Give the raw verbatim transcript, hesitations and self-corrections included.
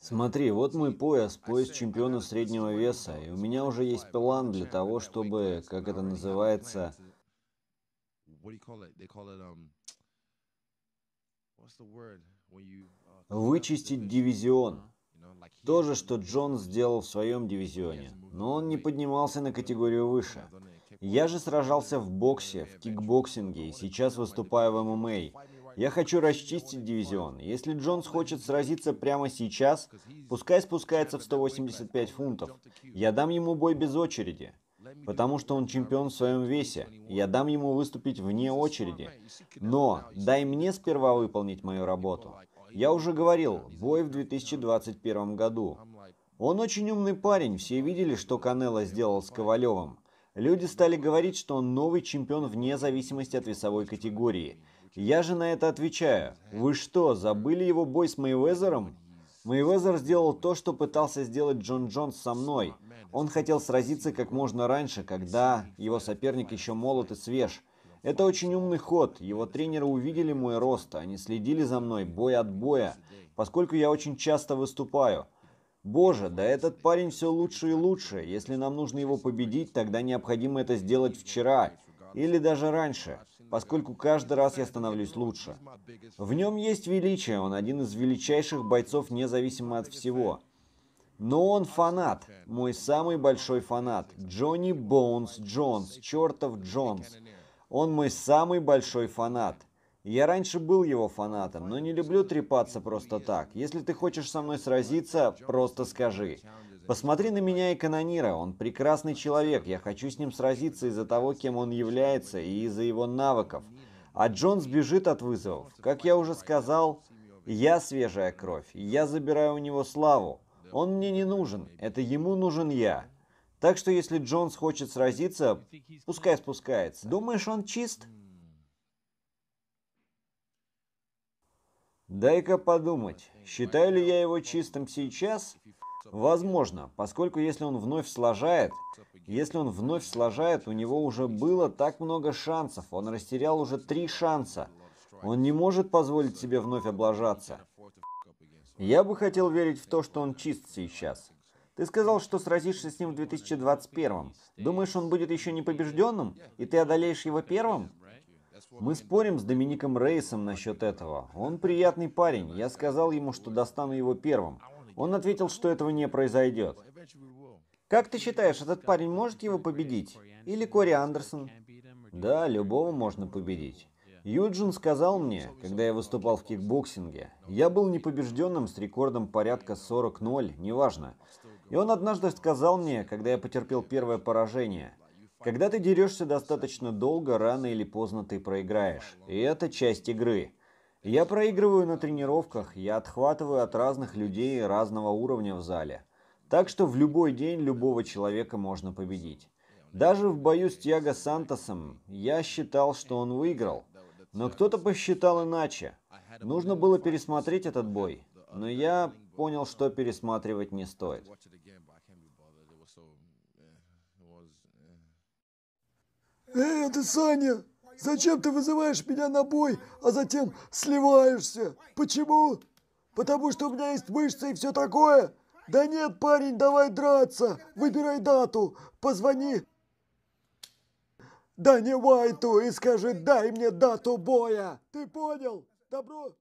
Смотри, вот мой пояс, пояс чемпиона среднего веса, и у меня уже есть план для того, чтобы, как это называется, вычистить дивизион. То же, что Джонс сделал в своем дивизионе, но он не поднимался на категорию выше. Я же сражался в боксе, в кикбоксинге, и сейчас выступаю в эм эм а. Я хочу расчистить дивизион. Если Джонс хочет сразиться прямо сейчас, пускай спускается в сто восемьдесят пять фунтов. Я дам ему бой без очереди, потому что он чемпион в своем весе. Я дам ему выступить вне очереди. Но дай мне сперва выполнить мою работу. Я уже говорил, бой в две тысячи двадцать первом году. Он очень умный парень, все видели, что Канело сделал с Ковалевым. Люди стали говорить, что он новый чемпион вне зависимости от весовой категории. Я же на это отвечаю. Вы что, забыли его бой с Мейвезером? Мейвезер сделал то, что пытался сделать Джон Джонс со мной. Он хотел сразиться как можно раньше, когда его соперник еще молод и свеж. Это очень умный ход. Его тренеры увидели мой рост, они следили за мной бой от боя, поскольку я очень часто выступаю. Боже, да этот парень все лучше и лучше. Если нам нужно его победить, тогда необходимо это сделать вчера. Или даже раньше, поскольку каждый раз я становлюсь лучше. В нем есть величие, он один из величайших бойцов, независимо от всего. Но он фанат, мой самый большой фанат. Джонни Боунс Джонс, чертов Джонс. Он мой самый большой фанат. Я раньше был его фанатом, но не люблю трепаться просто так. Если ты хочешь со мной сразиться, просто скажи. Посмотри на меня и канонира, он прекрасный человек, я хочу с ним сразиться из-за того, кем он является, и из-за его навыков. А Джонс бежит от вызовов. Как я уже сказал, я свежая кровь, я забираю у него славу. Он мне не нужен, это ему нужен я. Так что если Джонс хочет сразиться, пускай спускается. Думаешь, он чист? Дай-ка подумать, считаю ли я его чистым сейчас? Возможно, поскольку если он вновь сложает, если он вновь сложает, у него уже было так много шансов, он растерял уже три шанса. Он не может позволить себе вновь облажаться. Я бы хотел верить в то, что он чист сейчас. Ты сказал, что сразишься с ним в две тысячи двадцать первом. Думаешь, он будет еще непобежденным, и ты одолеешь его первым? Мы спорим с Домиником Рейсом насчет этого. Он приятный парень, я сказал ему, что достану его первым. Он ответил, что этого не произойдет. Как ты считаешь, этот парень может его победить? Или Кори Андерсон? Да, любого можно победить. Юджин сказал мне, когда я выступал в кикбоксинге, я был непобежденным с рекордом порядка сорок ноль, неважно. И он однажды сказал мне, когда я потерпел первое поражение, когда ты дерешься достаточно долго, рано или поздно ты проиграешь. И это часть игры. Я проигрываю на тренировках, я отхватываю от разных людей разного уровня в зале. Так что в любой день любого человека можно победить. Даже в бою с Тьяго Сантосом я считал, что он выиграл. Но кто-то посчитал иначе. Нужно было пересмотреть этот бой. Но я понял, что пересматривать не стоит. Эй, это Саня! Зачем ты вызываешь меня на бой, а затем сливаешься? Почему? Потому что у меня есть мышцы и все такое? Да нет, парень, давай драться. Выбирай дату. Позвони Дане Уайту и скажи, дай мне дату боя. Ты понял? Добро.